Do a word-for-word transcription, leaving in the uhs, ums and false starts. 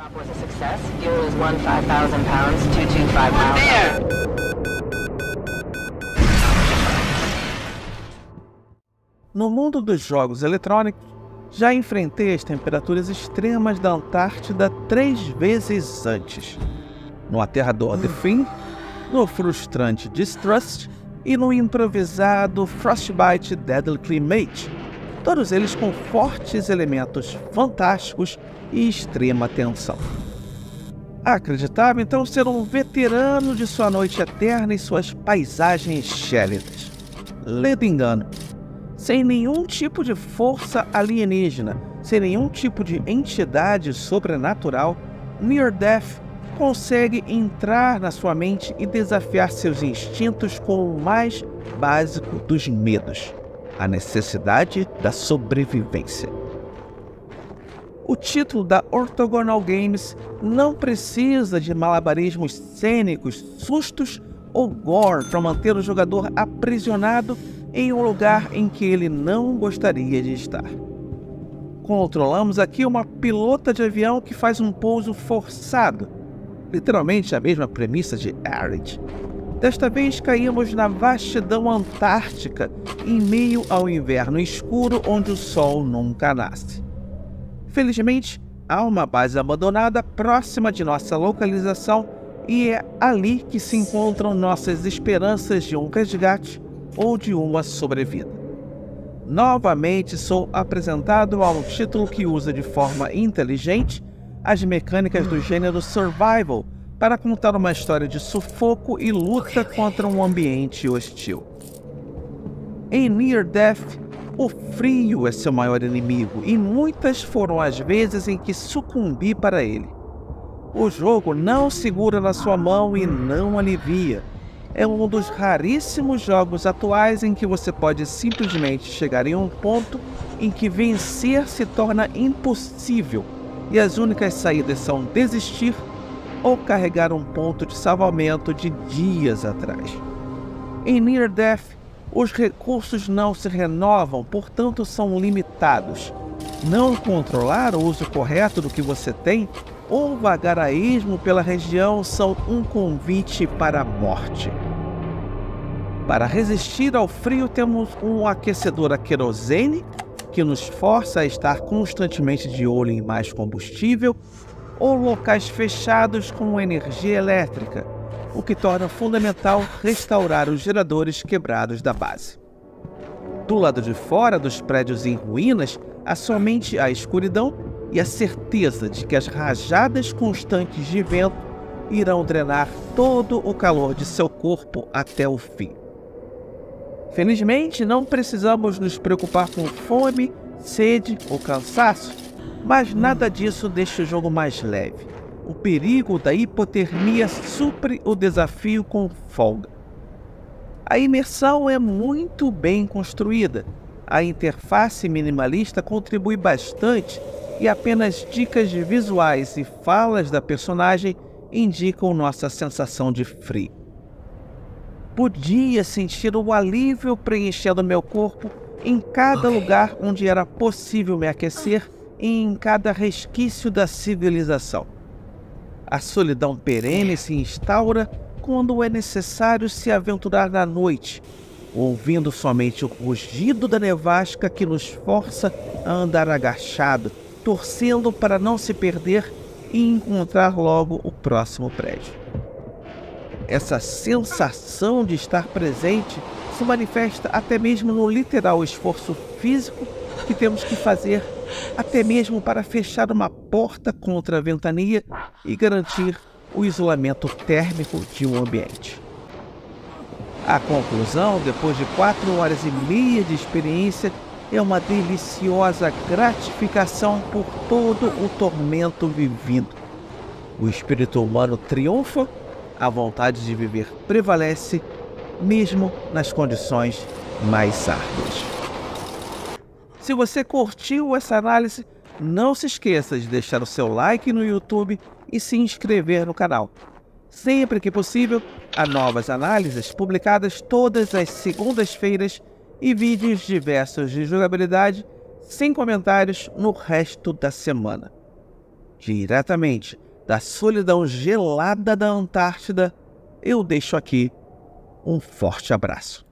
job was a success. Fuel is one five thousand pounds, two two five pounds. No mundo dos jogos eletrônicos, já enfrentei as temperaturas extremas da Antártida três vezes antes. No aterrador The Thing, no frustrante Distrust e no improvisado Frostbite: Deadly Climate. Todos eles com fortes elementos fantásticos e extrema tensão. Acreditava então ser um veterano de sua noite eterna e suas paisagens gélidas. Ledo engano. Sem nenhum tipo de força alienígena, sem nenhum tipo de entidade sobrenatural, Near Death consegue entrar na sua mente e desafiar seus instintos com o mais básico dos medos, a necessidade da sobrevivência. O título da Orthogonal Games não precisa de malabarismos cênicos, sustos ou gore para manter o jogador aprisionado em um lugar em que ele não gostaria de estar. Controlamos aqui uma pilota de avião que faz um pouso forçado, literalmente a mesma premissa de Arid. Desta vez caímos na vastidão antártica, em meio ao inverno escuro onde o sol nunca nasce. Felizmente, há uma base abandonada próxima de nossa localização e é ali que se encontram nossas esperanças de um resgate ou de uma sobrevida. Novamente sou apresentado a um título que usa de forma inteligente as mecânicas do gênero survival para contar uma história de sufoco e luta contra um ambiente hostil. Em Near Death, o frio é seu maior inimigo e muitas foram as vezes em que sucumbi para ele. O jogo não segura na sua mão e não alivia. É um dos raríssimos jogos atuais em que você pode simplesmente chegar em um ponto em que vencer se torna impossível e as únicas saídas são desistir ou carregar um ponto de salvamento de dias atrás. Em Near Death, os recursos não se renovam, portanto são limitados. Não controlar o uso correto do que você tem ou vagar a esmo pela região são um convite para a morte. Para resistir ao frio temos um aquecedor a querosene, que nos força a estar constantemente de olho em mais combustível, ou locais fechados com energia elétrica, o que torna fundamental restaurar os geradores quebrados da base. Do lado de fora dos prédios em ruínas, há somente a escuridão e a certeza de que as rajadas constantes de vento irão drenar todo o calor de seu corpo até o fim. Felizmente, não precisamos nos preocupar com fome, sede ou cansaço, mas nada disso deixa o jogo mais leve. O perigo da hipotermia supre o desafio com folga. A imersão é muito bem construída, a interface minimalista contribui bastante e apenas dicas de visuais e falas da personagem indicam nossa sensação de frio. Podia sentir o alívio preenchendo meu corpo em cada lugar onde era possível me aquecer e em cada resquício da civilização. A solidão perene se instaura quando é necessário se aventurar na noite, ouvindo somente o rugido da nevasca que nos força a andar agachado, torcendo para não se perder e encontrar logo o próximo prédio. Essa sensação de estar presente se manifesta até mesmo no literal esforço físico que temos que fazer, até mesmo para fechar uma porta contra a ventania e garantir o isolamento térmico de um ambiente. A conclusão, depois de quatro horas e meia de experiência, é uma deliciosa gratificação por todo o tormento vivido. O espírito humano triunfa, a vontade de viver prevalece, mesmo nas condições mais árduas. Se você curtiu essa análise, não se esqueça de deixar o seu like no YouTube e se inscrever no canal. Sempre que possível, há novas análises publicadas todas as segundas-feiras e vídeos diversos de jogabilidade, sem comentários, no resto da semana. diretamente da solidão gelada da Antártida, eu deixo aqui um forte abraço.